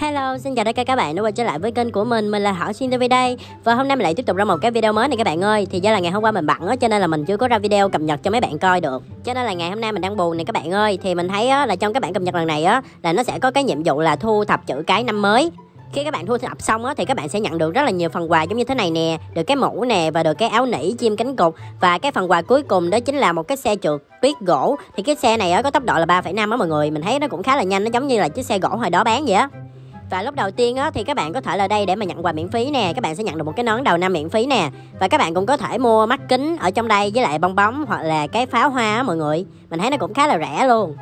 Hello, xin chào tất cả các bạn đã quay trở lại với kênh của mình là Thảo Xuyên TV đây. Và hôm nay mình lại tiếp tục ra một cái video mới này các bạn ơi. Thì do là ngày hôm qua mình bận á cho nên là mình chưa có ra video cập nhật cho mấy bạn coi được. Cho nên là ngày hôm nay mình đang buồn này các bạn ơi. Thì mình thấy á, là trong các bản cập nhật lần này á là nó sẽ có cái nhiệm vụ là thu thập chữ cái năm mới. Khi các bạn thu thập xong á thì các bạn sẽ nhận được rất là nhiều phần quà giống như thế này nè, được cái mũ nè và được cái áo nỉ chim cánh cụt, và cái phần quà cuối cùng đó chính là một cái xe trượt tuyết gỗ. Thì cái xe này á có tốc độ là 3,5 á mọi người, mình thấy nó cũng khá là nhanh, nó giống như là chiếc xe gỗ hồi đó bán vậy á. Và lúc đầu tiên á, thì các bạn có thể là đây để mà nhận quà miễn phí nè. Các bạn sẽ nhận được một cái nón đầu năm miễn phí nè. Và các bạn cũng có thể mua mắt kính ở trong đây với lại bong bóng hoặc là cái pháo hoa á mọi người. Mình thấy nó cũng khá là rẻ luôn.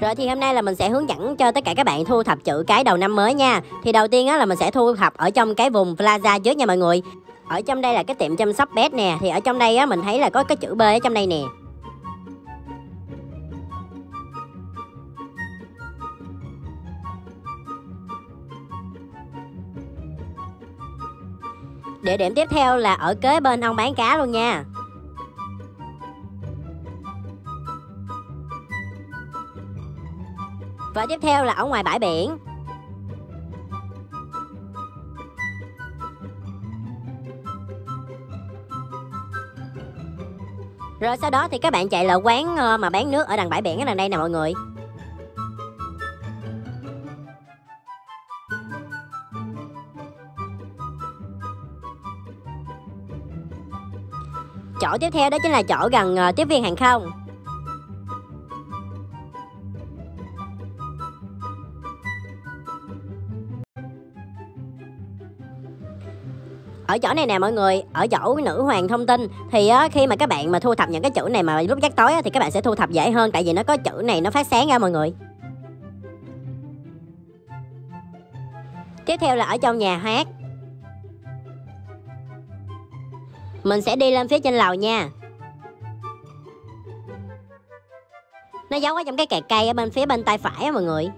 Rồi thì hôm nay là mình sẽ hướng dẫn cho tất cả các bạn thu thập chữ cái đầu năm mới nha. Thì đầu tiên á là mình sẽ thu thập ở trong cái vùng plaza trước nha mọi người. Ở trong đây là cái tiệm chăm sóc pet nè. Thì ở trong đây á mình thấy là có cái chữ B ở trong đây nè. Địa điểm tiếp theo là ở kế bên ông bán cá luôn nha. Và tiếp theo là ở ngoài bãi biển. Rồi sau đó thì các bạn chạy là quán mà bán nước ở đằng bãi biển ở đằng đây nè mọi người. Chỗ tiếp theo đó chính là chỗ gần tiếp viên hàng không. Ở chỗ này nè mọi người, ở chỗ nữ hoàng thông tin. Thì khi mà các bạn mà thu thập những cái chữ này mà lúc giấc tối thì các bạn sẽ thu thập dễ hơn. Tại vì nó có chữ này nó phát sáng ra mọi người. Tiếp theo là ở trong nhà hát. Mình sẽ đi lên phía trên lầu nha. Nó giấu ở trong cái kẹt cây ở bên phía bên tay phải á mọi người.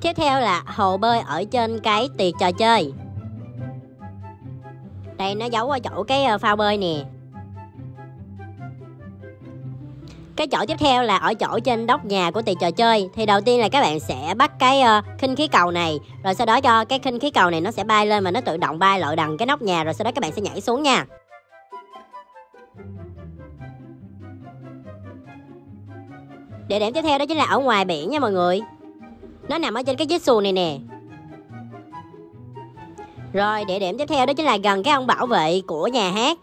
Tiếp theo là hồ bơi ở trên cái tiệc trò chơi. Đây nó giấu ở chỗ cái phao bơi nè. Cái chỗ tiếp theo là ở chỗ trên nóc nhà của tiệc trò chơi. Thì đầu tiên là các bạn sẽ bắt cái khinh khí cầu này. Rồi sau đó cho cái khinh khí cầu này nó sẽ bay lên và nó tự động bay lội đằng cái nóc nhà. Rồi sau đó các bạn sẽ nhảy xuống nha. Địa điểm tiếp theo đó chính là ở ngoài biển nha mọi người. Nó nằm ở trên cái chiếc xuồng này nè. Rồi địa điểm tiếp theo đó chính là gần cái ông bảo vệ của nhà hát.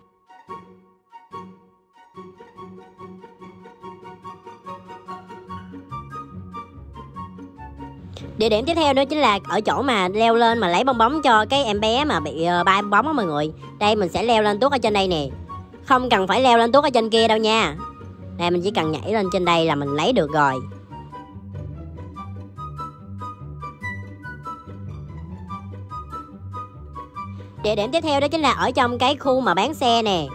Địa điểm tiếp theo đó chính là ở chỗ mà leo lên mà lấy bong bóng cho cái em bé mà bị bay bong bóng á mọi người. Đây mình sẽ leo lên tuốt ở trên đây nè. Không cần phải leo lên tuốt ở trên kia đâu nha. Đây mình chỉ cần nhảy lên trên đây là mình lấy được rồi. Địa điểm tiếp theo đó chính là ở trong cái khu mà bán xe nè.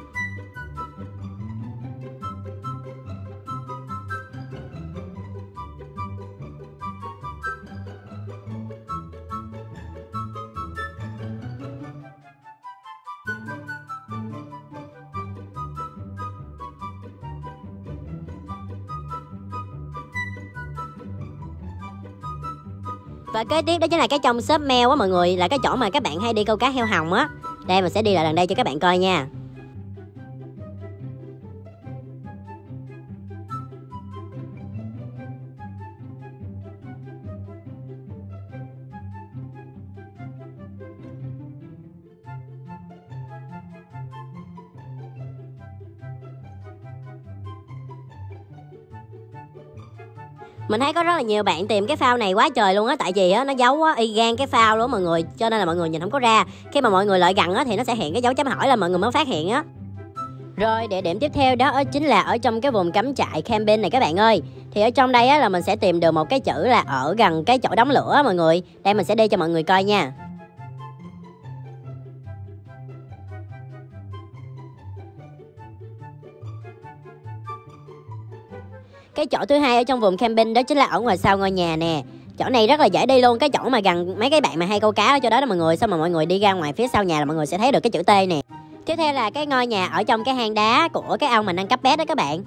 Và kế tiếp đó chính là cái trong shop mèo á mọi người, là cái chỗ mà các bạn hay đi câu cá heo hồng á. Đây mình sẽ đi lại đằng đây cho các bạn coi nha. Mình thấy có rất là nhiều bạn tìm cái phao này quá trời luôn á. Tại vì á, nó giấu á, y gan cái phao luôn mọi người. Cho nên là mọi người nhìn không có ra. Khi mà mọi người lại gần á, thì nó sẽ hiện cái dấu chấm hỏi là mọi người mới phát hiện á. Rồi địa điểm tiếp theo đó chính là ở trong cái vùng cắm trại camping này các bạn ơi. Thì ở trong đây á, là mình sẽ tìm được một cái chữ là ở gần cái chỗ đóng lửa á, mọi người. Đây mình sẽ đi cho mọi người coi nha. Cái chỗ thứ hai ở trong vùng camping đó chính là ở ngoài sau ngôi nhà nè. Chỗ này rất là dễ đi luôn, cái chỗ mà gần mấy cái bạn mà hay câu cá ở chỗ đó đó mọi người. Xong mà mọi người đi ra ngoài phía sau nhà là mọi người sẽ thấy được cái chữ T nè. Tiếp theo là cái ngôi nhà ở trong cái hang đá của cái ông mà nâng cấp bé đó các bạn.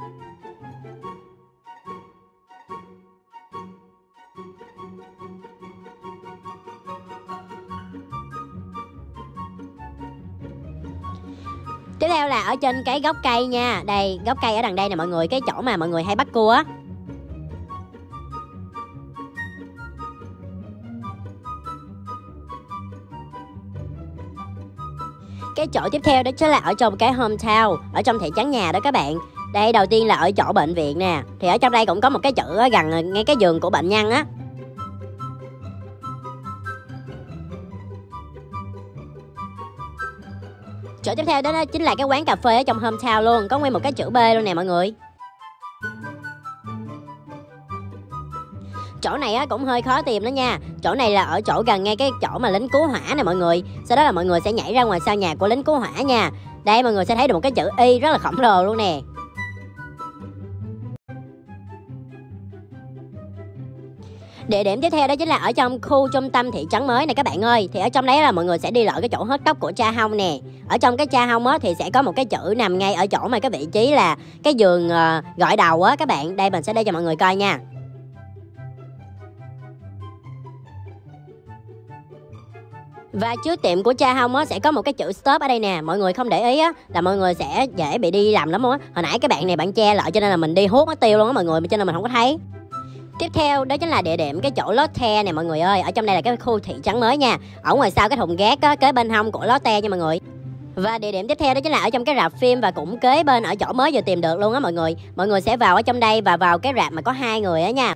Tiếp theo là ở trên cái gốc cây nha. Đây, gốc cây ở đằng đây nè mọi người, cái chỗ mà mọi người hay bắt cua á. Cái chỗ tiếp theo đó chính là ở trong cái hometown, ở trong thị trấn nhà đó các bạn. Đây, đầu tiên là ở chỗ bệnh viện nè. Thì ở trong đây cũng có một cái chữ gần ngay cái giường của bệnh nhân á. Chỗ tiếp theo đó chính là cái quán cà phê ở trong hometown luôn, có nguyên một cái chữ B luôn nè mọi người. Chỗ này cũng hơi khó tìm đó nha. Chỗ này là ở chỗ gần ngay cái chỗ mà lính cứu hỏa nè mọi người. Sau đó là mọi người sẽ nhảy ra ngoài sau nhà của lính cứu hỏa nha. Đây mọi người sẽ thấy được một cái chữ Y rất là khổng lồ luôn nè. Địa điểm tiếp theo đó chính là ở trong khu trung tâm thị trấn mới này các bạn ơi. Thì ở trong đấy là mọi người sẽ đi lỡ cái chỗ hết tóc của cha Hông nè. Ở trong cái cha Hông á thì sẽ có một cái chữ nằm ngay ở chỗ mà cái vị trí là cái giường gọi đầu á các bạn. Đây mình sẽ đi cho mọi người coi nha. Và trước tiệm của cha Hông á sẽ có một cái chữ stop ở đây nè. Mọi người không để ý á là mọi người sẽ dễ bị đi lầm lắm luôn á. Hồi nãy cái bạn này bạn che lại cho nên là mình đi hút mất tiêu luôn á mọi người, cho nên mình không có thấy. Tiếp theo đó chính là địa điểm cái chỗ Lotte nè mọi người ơi. Ở trong đây là cái khu thị trấn mới nha. Ở ngoài sau cái thùng gác á, kế bên hông của Lotte nha mọi người. Và địa điểm tiếp theo đó chính là ở trong cái rạp phim và cũng kế bên ở chỗ mới vừa tìm được luôn á mọi người. Mọi người sẽ vào ở trong đây và vào cái rạp mà có 2 người á nha.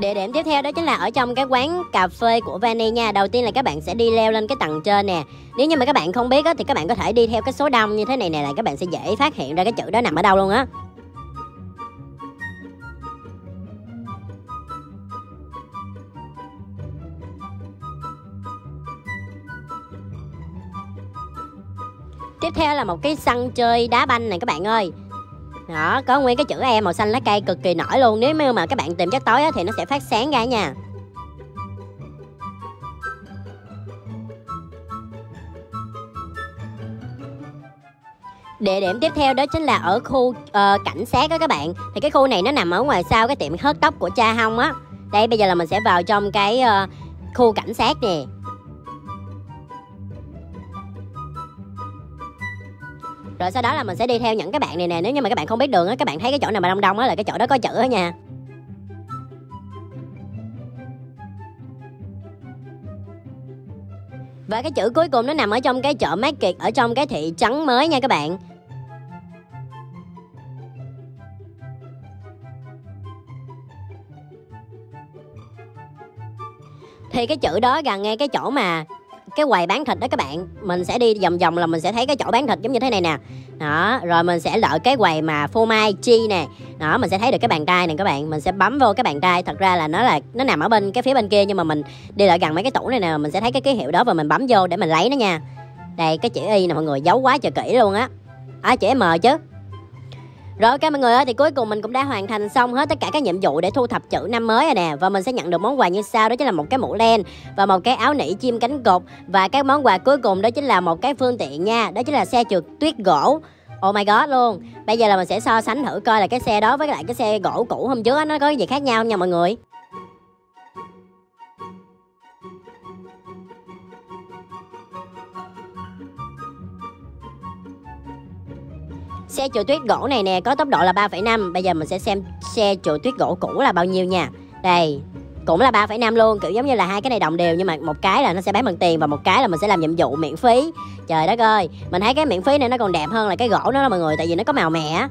Địa điểm tiếp theo đó chính là ở trong cái quán cà phê của Vani nha. Đầu tiên là các bạn sẽ đi leo lên cái tầng trên nè. Nếu như mà các bạn không biết á, thì các bạn có thể đi theo cái số đông như thế này nè, là các bạn sẽ dễ phát hiện ra cái chữ đó nằm ở đâu luôn á. Tiếp theo là một cái sân chơi đá banh này các bạn ơi. Đó, có nguyên cái chữ E màu xanh lá cây cực kỳ nổi luôn. Nếu mà các bạn tìm chất tối á, thì nó sẽ phát sáng ra nha. Địa điểm tiếp theo đó chính là ở khu cảnh sát đó các bạn. Thì cái khu này nó nằm ở ngoài sau cái tiệm hớt tóc của cha Hông á. Đây bây giờ là mình sẽ vào trong cái khu cảnh sát nè. Rồi sau đó là mình sẽ đi theo những các bạn này nè. Nếu như mà các bạn không biết đường á, các bạn thấy cái chỗ nào mà đông đông á là cái chỗ đó có chữ á nha. Và cái chữ cuối cùng nó nằm ở trong cái chợ Market ở trong cái thị trấn mới nha các bạn. Thì cái chữ đó gần ngay cái chỗ mà cái quầy bán thịt đó các bạn. Mình sẽ đi vòng vòng là mình sẽ thấy cái chỗ bán thịt giống như thế này nè. Đó, rồi mình sẽ lỡ cái quầy mà phô mai chi nè. Đó, mình sẽ thấy được cái bàn tay này các bạn. Mình sẽ bấm vô cái bàn tay. Thật ra là nó nằm ở bên cái phía bên kia, nhưng mà mình đi lại gần mấy cái tủ này nè, mình sẽ thấy cái ký hiệu đó và mình bấm vô để mình lấy nó nha. Đây, cái chữ Y nè mọi người, giấu quá trời kỹ luôn á. À, chữ M chứ. Rồi ok mọi người ơi, thì cuối cùng mình cũng đã hoàn thành xong hết tất cả các nhiệm vụ để thu thập chữ năm mới rồi nè. Và mình sẽ nhận được món quà như sau, đó chính là một cái mũ len và một cái áo nỉ chim cánh cụt. Và cái món quà cuối cùng đó chính là một cái phương tiện nha, đó chính là xe trượt tuyết gỗ. Oh my god luôn. Bây giờ là mình sẽ so sánh thử coi là cái xe đó với lại cái xe gỗ cũ hôm trước đó, nó có gì khác nhau không nha mọi người. Xe trượt tuyết gỗ này nè có tốc độ là 3,5. Bây giờ mình sẽ xem xe trượt tuyết gỗ cũ là bao nhiêu nha. Đây, cũng là 3,5 luôn. Kiểu giống như là hai cái này đồng đều, nhưng mà một cái là nó sẽ bán bằng tiền và một cái là mình sẽ làm nhiệm vụ miễn phí. Trời đất ơi, mình thấy cái miễn phí này nó còn đẹp hơn là cái gỗ nó đó mọi người, tại vì nó có màu mè.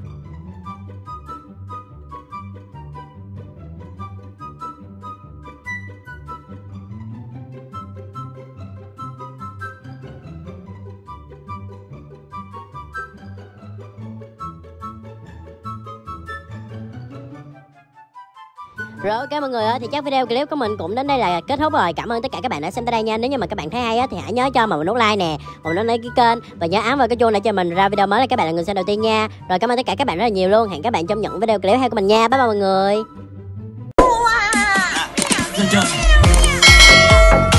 Rồi ok mọi người ơi, thì chắc video clip của mình cũng đến đây là kết thúc rồi. Cảm ơn tất cả các bạn đã xem tới đây nha. Nếu như mà các bạn thấy hay á thì hãy nhớ cho mà mình nút like nè, mình nút like cái kênh và nhớ ấn vào cái chuông để cho mình ra video mới là các bạn là người xem đầu tiên nha. Rồi cảm ơn tất cả các bạn rất là nhiều luôn. Hẹn các bạn trong những video clip hay của mình nha. Bye bye mọi người.